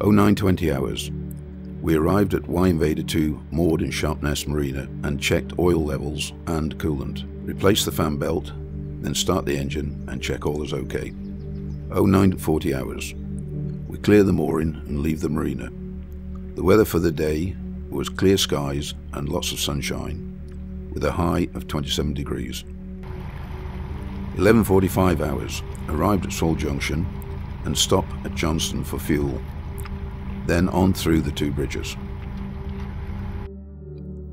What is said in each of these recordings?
0920 hours. We arrived at Wye Invader 2, moored in Sharpness Marina, and checked oil levels and coolant. Replace the fan belt, then start the engine and check all is okay. 0940 hours. We clear the mooring and leave the marina. The weather for the day was clear skies and lots of sunshine, with a high of 27 degrees. 11:45 hours. Arrived at Saul Junction and stop at Johnston for fuel, then on through the two bridges.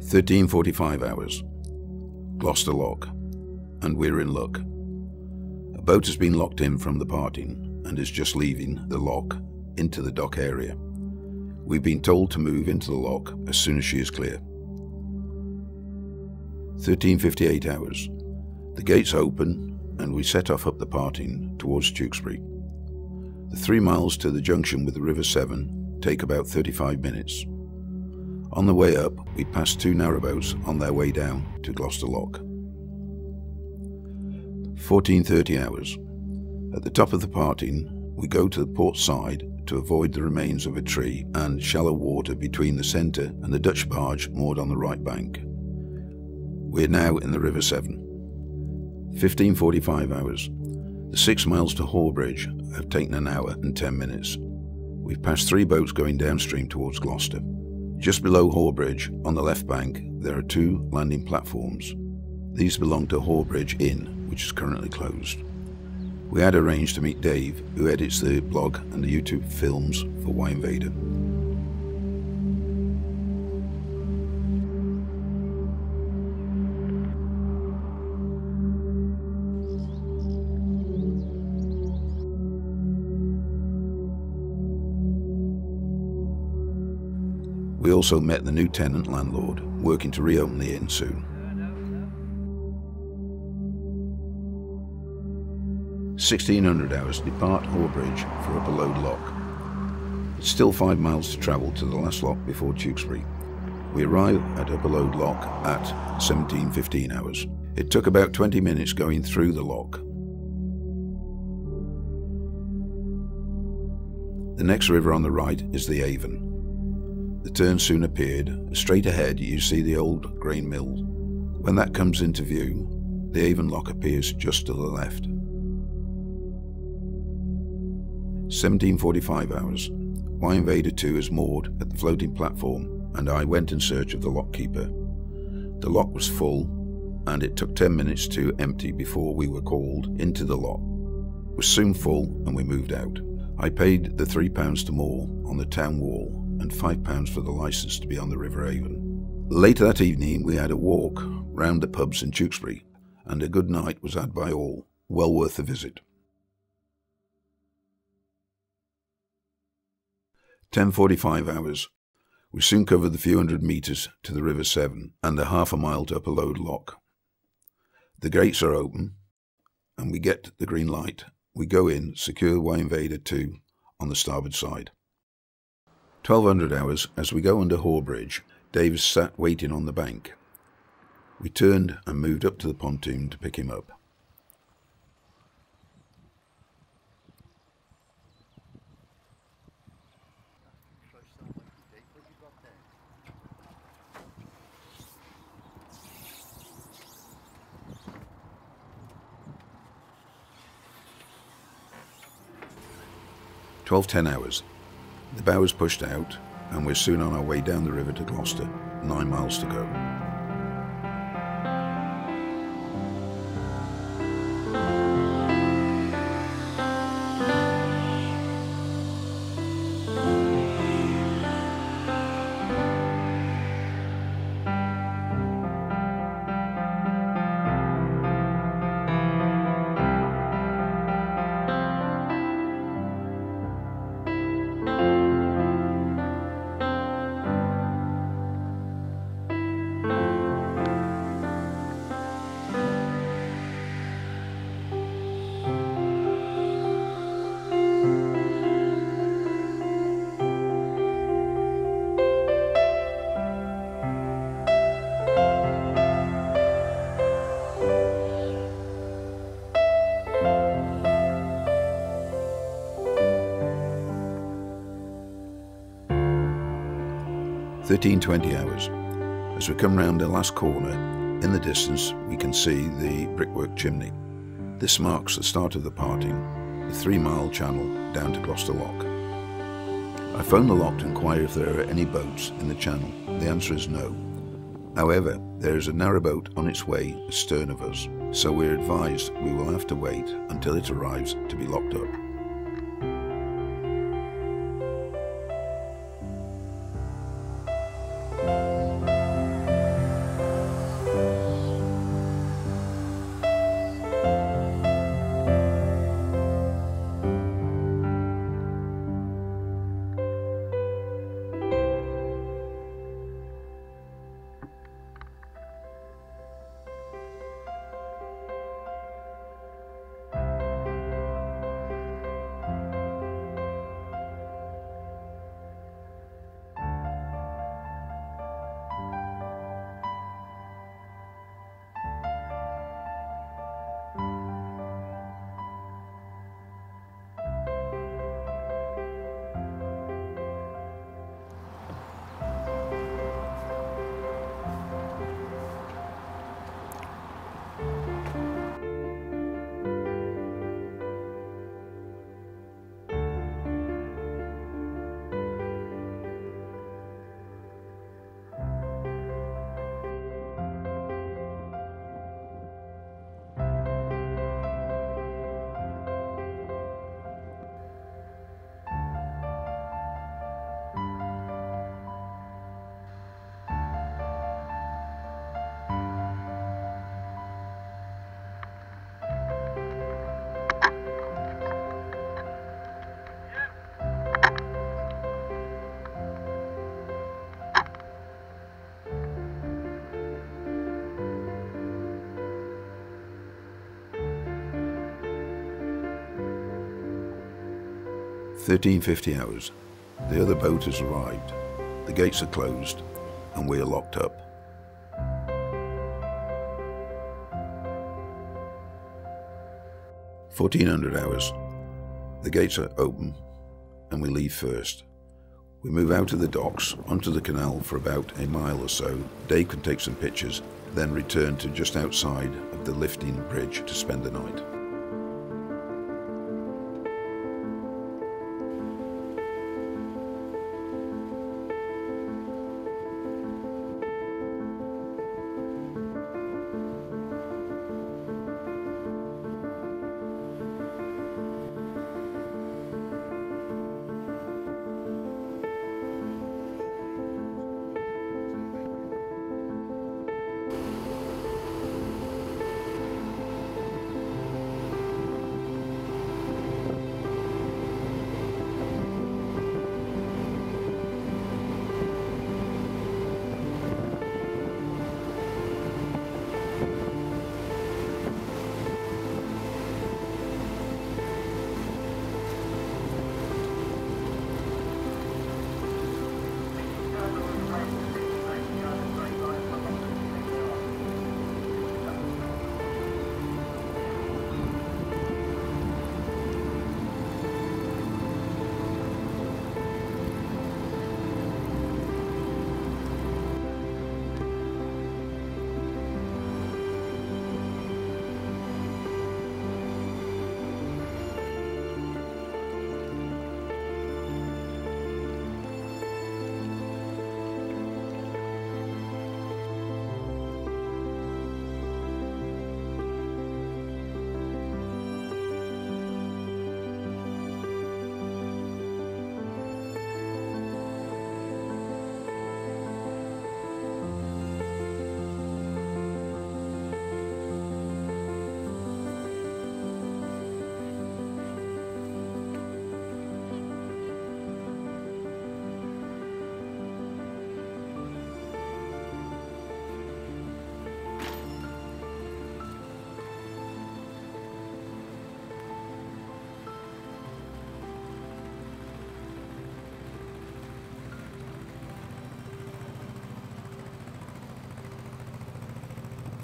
13:45 hours. Gloucester Lock, and we're in luck. A boat has been locked in from the parting and is just leaving the lock into the dock area. We've been told to move into the lock as soon as she is clear. 13:58 hours. The gates open and we set off up the parting towards Tewkesbury. The 3 miles to the junction with the River Severn take about 35 minutes. On the way up, we passed 2 narrowboats on their way down to Gloucester Lock. 14:30 hours. At the top of the parting, we go to the port side to avoid the remains of a tree and shallow water between the centre and the Dutch barge moored on the right bank. We're now in the River Severn. 15:45 hours. The 6 miles to Haw Bridge have taken an hour and 10 minutes. We've passed 3 boats going downstream towards Gloucester. Just below Haw Bridge, on the left bank, there are 2 landing platforms. These belong to Haw Bridge Inn, which is currently closed. We had arranged to meet Dave, who edits the blog and the YouTube films for Wye Invader. We also met the new tenant landlord, working to reopen the inn soon. 1600 hours. Depart Haw Bridge for Upper Lode Lock. It's still 5 miles to travel to the last lock before Tewkesbury. We arrive at Upper Lode Lock at 17:15 hours. It took about 20 minutes going through the lock. The next river on the right is the Avon. The turn soon appeared. Straight ahead you see the old grain mill. When that comes into view, the Avon Lock appears just to the left. 17:45 hours. Wye Invader 2 is moored at the floating platform and I went in search of the lock keeper. The lock was full and it took 10 minutes to empty before we were called into the lock. It was soon full and we moved out. I paid the £3 to moor on the town wall and £5 for the licence to be on the River Avon. Later that evening we had a walk round the pubs in Tewkesbury and a good night was had by all, well worth the visit. 10:45 hours. We soon covered the few hundred metres to the River Severn and the half a mile to Upper Lode Lock. The gates are open and we get the green light. We go in, secure Wye Invader 2 on the starboard side. 1200 hours. As we go under Haw Bridge, Davis sat waiting on the bank. We turned and moved up to the pontoon to pick him up. 12:10 hours. The bow is pushed out and we're soon on our way down the river to Gloucester, 9 miles to go. 13:20 hours. As we come round the last corner, in the distance we can see the brickwork chimney. This marks the start of the parting, the 3-mile channel down to Gloucester Lock. I phone the lock to inquire if there are any boats in the channel. The answer is no. However, there is a narrow boat on its way astern of us, so we're advised we will have to wait until it arrives to be locked up. "13:50 hours. The other boat has arrived. The gates are closed and we are locked up. "1400 hours. The gates are open and we leave first. We move out of the docks onto the canal for about a mile or so. Dave can take some pictures, then return to just outside of the lifting bridge to spend the night.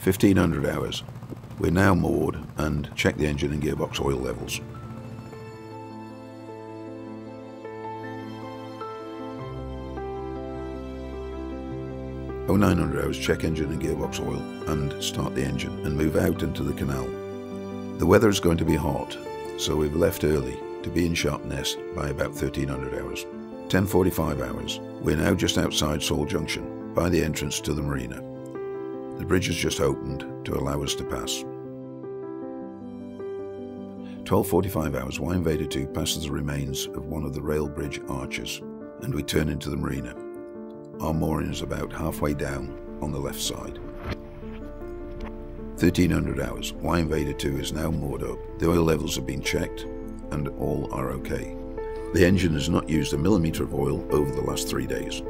1500 hours. We're now moored and check the engine and gearbox oil levels. 0900 hours, check engine and gearbox oil and start the engine and move out into the canal. The weather is going to be hot, so we've left early to be in Sharpness by about 1300 hours. 10:45 hours, we're now just outside Saul Junction by the entrance to the marina. The bridge has just opened to allow us to pass. 12:45 hours, Wye Invader 2 passes the remains of one of the rail bridge arches and we turn into the marina. Our mooring is about halfway down on the left side. 1300 hours, Wye Invader 2 is now moored up. The oil levels have been checked and all are okay. The engine has not used a millimetre of oil over the last 3 days.